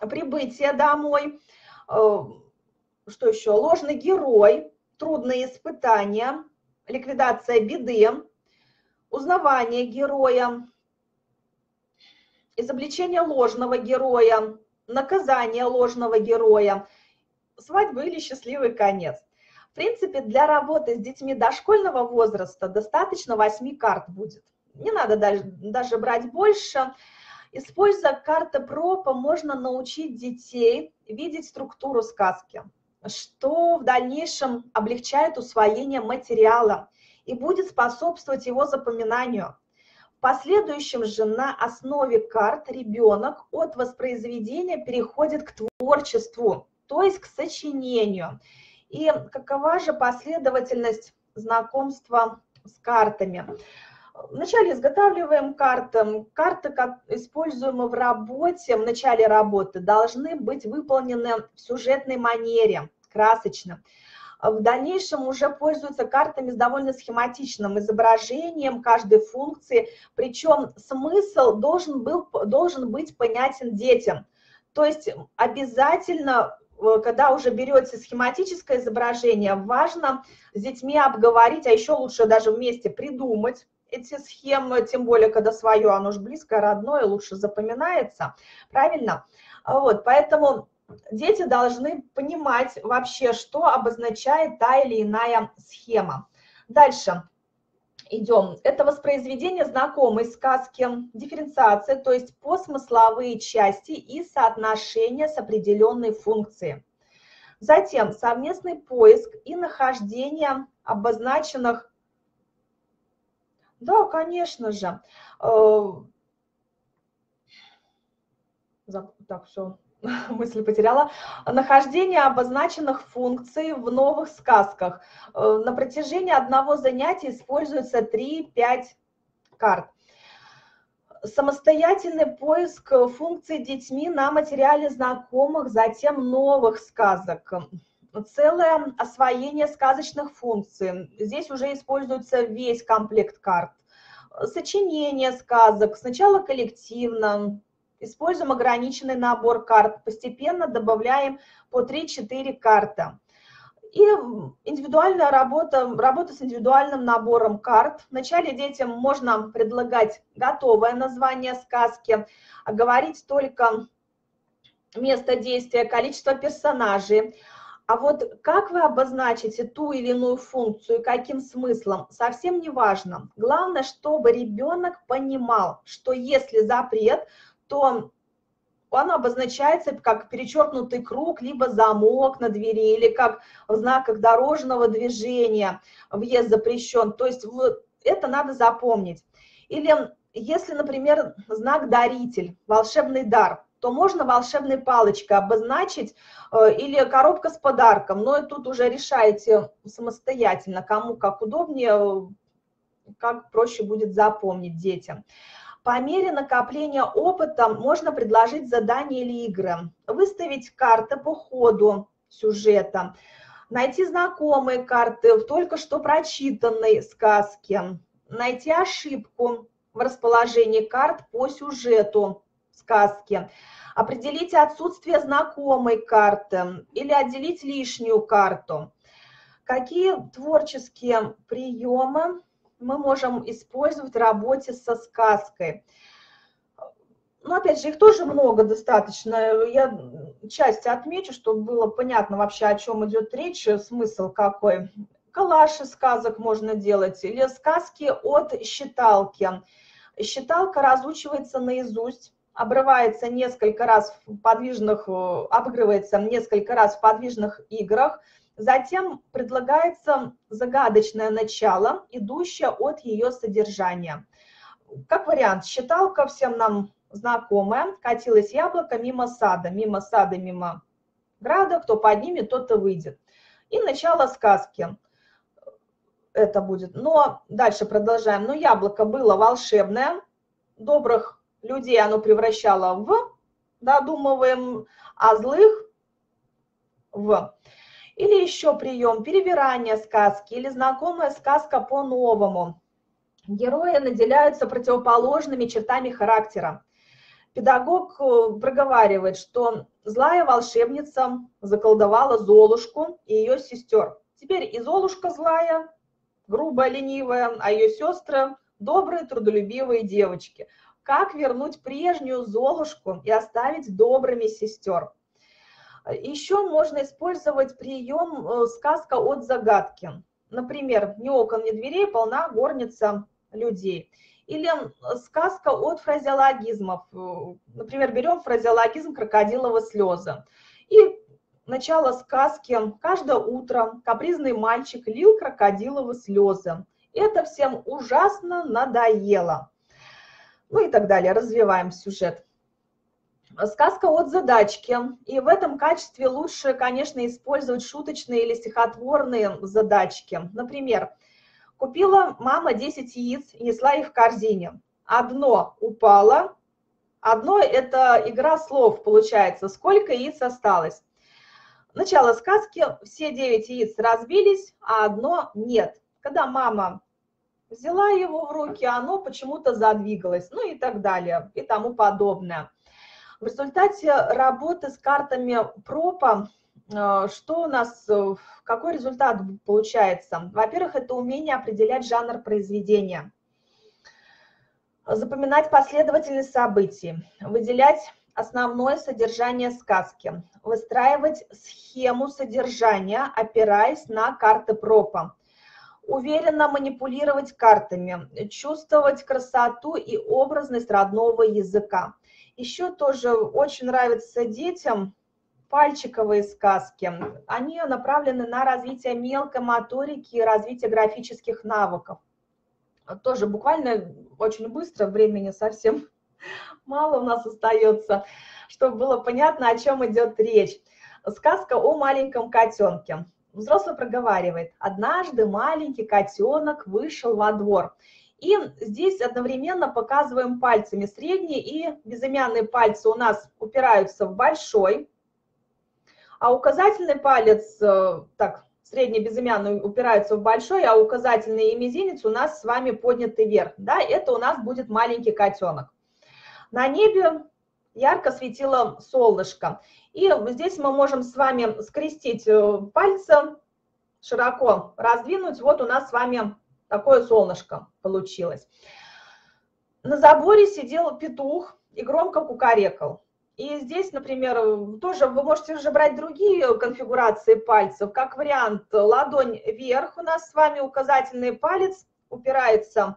прибытие домой, что еще, ложный герой, трудные испытания, ликвидация беды, узнавание героя, изобличение ложного героя, наказание ложного героя, свадьба или счастливый конец. В принципе, для работы с детьми дошкольного возраста достаточно восьми карт будет. Не надо даже, даже брать больше. Используя карты Пропа, можно научить детей видеть структуру сказки, что в дальнейшем облегчает усвоение материала и будет способствовать его запоминанию. В последующем же на основе карт ребенок от воспроизведения переходит к творчеству, то есть к сочинению. И какова же последовательность знакомства с картами? Вначале изготавливаем карты. Карты, используемые в работе, в начале работы, должны быть выполнены в сюжетной манере, красочно. В дальнейшем уже пользуются картами с довольно схематичным изображением каждой функции, причем смысл должен, был, должен быть понятен детям. То есть обязательно, когда уже берете схематическое изображение, важно с детьми обговорить, а еще лучше даже вместе придумать эти схемы, тем более, когда свое, оно же близкое, родное, лучше запоминается, правильно? Вот, поэтому... Дети должны понимать вообще, что обозначает та или иная схема. Дальше идем. Это воспроизведение знакомой сказки, дифференциация, то есть посмысловые части и соотношение с определенной функцией. Затем совместный поиск и нахождение обозначенных... Да, конечно же. Так, все. Мысль потеряла. Нахождение обозначенных функций в новых сказках. На протяжении одного занятия используется три-пять карт. Самостоятельный поиск функций детьми на материале знакомых, затем новых сказок. Целое освоение сказочных функций. Здесь уже используется весь комплект карт. Сочинение сказок. Сначала коллективно. Используем ограниченный набор карт, постепенно добавляем по три-четыре карты. И индивидуальная работа, работа с индивидуальным набором карт. Вначале детям можно предлагать готовое название сказки, говорить только место действия, количество персонажей. А вот как вы обозначите ту или иную функцию, каким смыслом, совсем не важно. Главное, чтобы ребенок понимал, что если запрет, то он обозначается как перечеркнутый круг, либо замок на двери, или как в знаках дорожного движения въезд запрещен. То есть вот это надо запомнить. Или если, например, знак даритель, волшебный дар, то можно волшебной палочкой обозначить или коробка с подарком. Но и тут уже решаете самостоятельно, кому как удобнее, как проще будет запомнить детям. По мере накопления опыта можно предложить задания или игры, выставить карты по ходу сюжета, найти знакомые карты в только что прочитанной сказке, найти ошибку в расположении карт по сюжету сказки, определить отсутствие знакомой карты или отделить лишнюю карту. Какие творческие приемы мы можем использовать в работе со сказкой? Но опять же, их тоже много достаточно. Я часть отмечу, чтобы было понятно вообще, о чем идет речь, смысл какой. Коллаж из сказок можно делать или сказки от считалки. Считалка разучивается наизусть, обрывается несколько раз в подвижных, обыгрывается несколько раз в подвижных играх. Затем предлагается загадочное начало, идущее от ее содержания. Как вариант, считалка всем нам знакомая. Катилось яблоко мимо сада. Мимо сада, мимо града. Кто поднимет, тот и выйдет. И начало сказки. Это будет. Но дальше продолжаем. Но яблоко было волшебное. Добрых людей оно превращало в, додумываем, а злых в... Или еще прием перевирания сказки или знакомая сказка по-новому. Герои наделяются противоположными чертами характера. Педагог проговаривает, что злая волшебница заколдовала Золушку и ее сестер. Теперь и Золушка злая, грубая, ленивая, а ее сестры добрые, трудолюбивые девочки. Как вернуть прежнюю Золушку и оставить добрыми сестер? Еще можно использовать прием сказка от загадки. Например, «Ни окон, ни дверей, полна горница людей». Или сказка от фразеологизмов. Например, берем фразеологизм «Крокодиловы слезы». И начало сказки. «Каждое утро капризный мальчик лил крокодиловы слезы. Это всем ужасно надоело». Ну и так далее. Развиваем сюжет. Сказка от задачки. И в этом качестве лучше, конечно, использовать шуточные или стихотворные задачки. Например, Купила мама десять яиц и несла их в корзине. Одно упало. Одно – это игра слов, получается. Сколько яиц осталось? Начало сказки. Все девять яиц разбились, а одно нет. Когда мама взяла его в руки, оно почему-то задвигалось. Ну и так далее, и тому подобное. В результате работы с картами Пропа, что у нас, какой результат получается? Во-первых, это умение определять жанр произведения, запоминать последовательность событий, выделять основное содержание сказки, выстраивать схему содержания, опираясь на карты Пропа, уверенно манипулировать картами, чувствовать красоту и образность родного языка. Еще тоже очень нравится детям пальчиковые сказки. Они направлены на развитие мелкой моторики и развитие графических навыков. Тоже буквально очень быстро, времени совсем мало у нас остается, чтобы было понятно, о чем идет речь. Сказка о маленьком котенке. Взрослый проговаривает: однажды маленький котенок вышел во двор. И здесь одновременно показываем пальцами. Средние и безымянные пальцы у нас упираются в большой, а указательный палец, так, средний и безымянный упираются в большой, а указательный и мизинец у нас с вами подняты вверх. Да, это у нас будет маленький котенок. На небе ярко светило солнышко. И здесь мы можем с вами скрестить пальцы, широко раздвинуть. Вот у нас с вами такое солнышко получилось. На заборе сидел петух и громко кукарекал. И здесь, например, тоже вы можете уже брать другие конфигурации пальцев. Как вариант, ладонь вверх у нас с вами, указательный палец упирается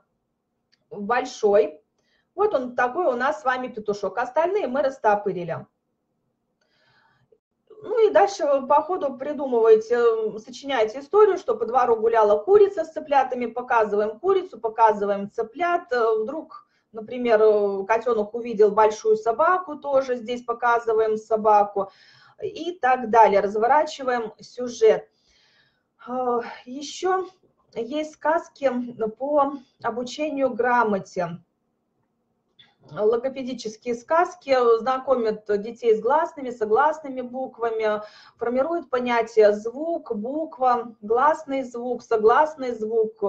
в большой. Вот он такой у нас с вами петушок. Остальные мы растопырили. Ну и дальше вы по ходу придумываете, сочиняете историю, что по двору гуляла курица с цыплятами, показываем курицу, показываем цыплят. Вдруг, например, котенок увидел большую собаку, тоже здесь показываем собаку и так далее. Разворачиваем сюжет. Еще есть сказки по обучению грамоте. Логопедические сказки знакомят детей с гласными, согласными буквами, формируют понятие звук, буква, гласный звук, согласный звук,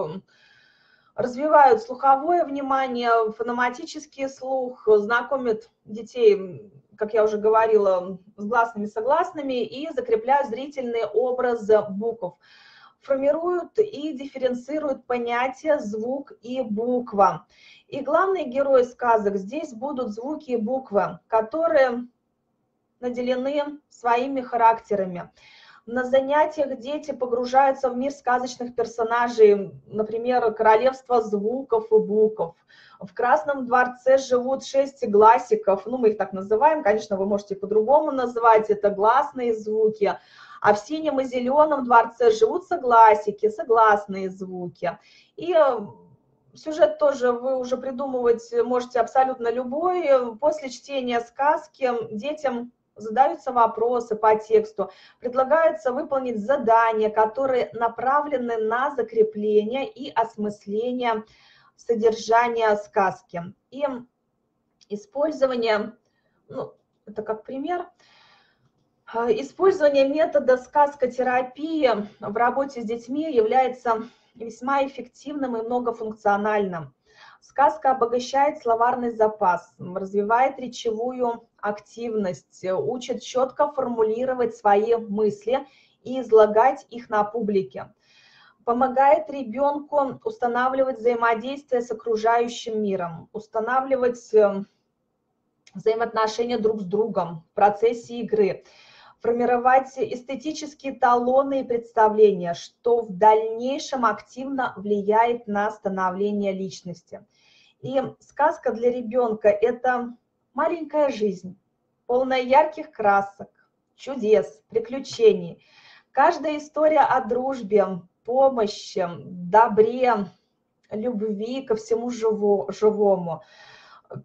развивают слуховое внимание, фонематический слух, знакомят детей, как я уже говорила, с гласными, согласными и закрепляют зрительные образы букв. Формируют и дифференцируют понятия звук и буква. И главные герои сказок здесь будут звуки и буквы, которые наделены своими характерами. На занятиях дети погружаются в мир сказочных персонажей, например, королевство звуков и букв. В Красном дворце живут шесть гласиков, ну мы их так называем, конечно, вы можете по-другому называть, это гласные звуки. А в Синем и Зеленом дворце живут согласики, согласные звуки. И сюжет тоже вы уже придумывать можете абсолютно любой. После чтения сказки детям задаются вопросы по тексту, предлагается выполнить задания, которые направлены на закрепление и осмысление содержания сказки. И использование, ну, это как пример, использование метода сказкотерапии в работе с детьми является весьма эффективным и многофункциональным. Сказка обогащает словарный запас, развивает речевую активность, учит четко формулировать свои мысли и излагать их на публике. Помогает ребенку устанавливать взаимодействие с окружающим миром, устанавливать взаимоотношения друг с другом в процессе игры, формировать эстетические талоны и представления, что в дальнейшем активно влияет на становление личности. И сказка для ребенка – это маленькая жизнь, полная ярких красок, чудес, приключений. Каждая история о дружбе, помощи, добре, любви ко всему живому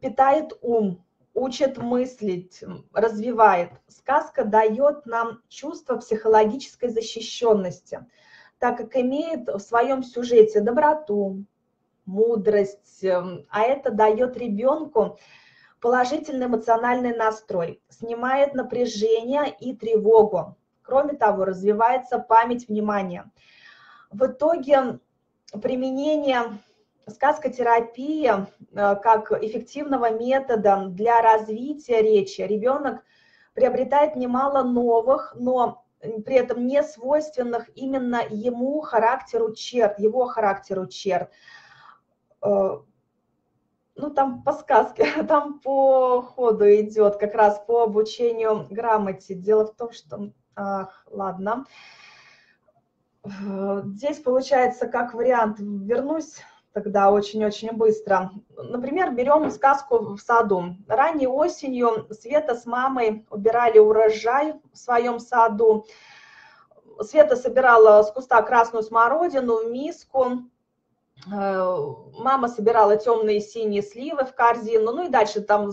питает ум, учит мыслить, развивает. Сказка дает нам чувство психологической защищенности, так как имеет в своем сюжете доброту, мудрость, а это дает ребенку положительный эмоциональный настрой, снимает напряжение и тревогу. Кроме того, развивается память внимания. В итоге применение сказкотерапии как эффективного метода для развития речи ребенок приобретает немало новых, но при этом не свойственных именно ему характеру черт, его характеру черт. Ну, там по сказке, там по ходу идет как раз по обучению грамоте. Дело в том, что... Ах, ладно. Здесь получается как вариант, вернусь тогда очень-очень быстро. Например, берем сказку «В саду». Ранней осенью Света с мамой убирали урожай в своем саду. Света собирала с куста красную смородину в миску. Мама собирала темные синие сливы в корзину, ну и дальше там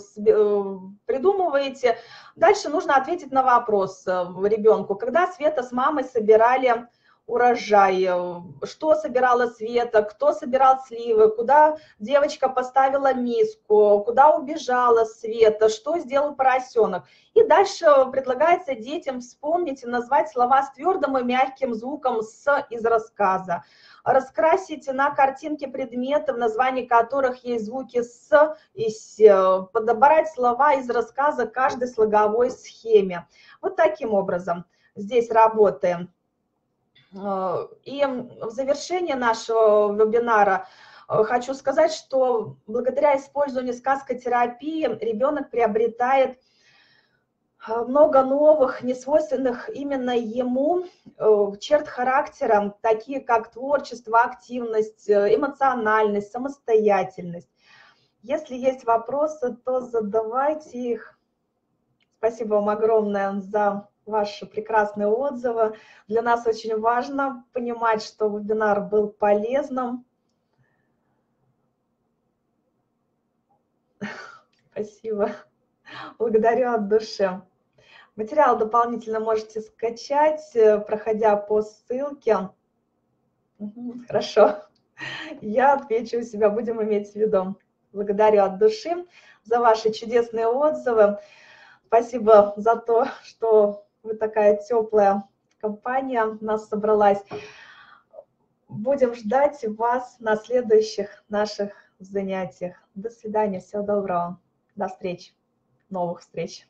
придумываете. Дальше нужно ответить на вопрос ребенку, когда Света с мамой собирали урожай, что собирала Света, кто собирал сливы, куда девочка поставила миску, куда убежала Света, что сделал поросенок. И дальше предлагается детям вспомнить и назвать слова с твердым и мягким звуком «с» из рассказа. Раскрасить на картинке предметы, в названии которых есть звуки «с» и «с», подобрать слова из рассказа каждой слоговой схеме. Вот таким образом здесь работаем. И в завершение нашего вебинара хочу сказать, что благодаря использованию сказкотерапии ребенок приобретает много новых, несвойственных именно ему черт характера, такие как творчество, активность, эмоциональность, самостоятельность. Если есть вопросы, то задавайте их. Спасибо вам огромное за ваши прекрасные отзывы. Для нас очень важно понимать, что вебинар был полезным. Спасибо. Благодарю от души. Материал дополнительно можете скачать, проходя по ссылке. Хорошо. Я отвечу у себя, будем иметь в виду. Благодарю от души за ваши чудесные отзывы. Спасибо за то, что вы такая теплая компания у нас собралась. Будем ждать вас на следующих наших занятиях. До свидания, всего доброго, до встречи, новых встреч.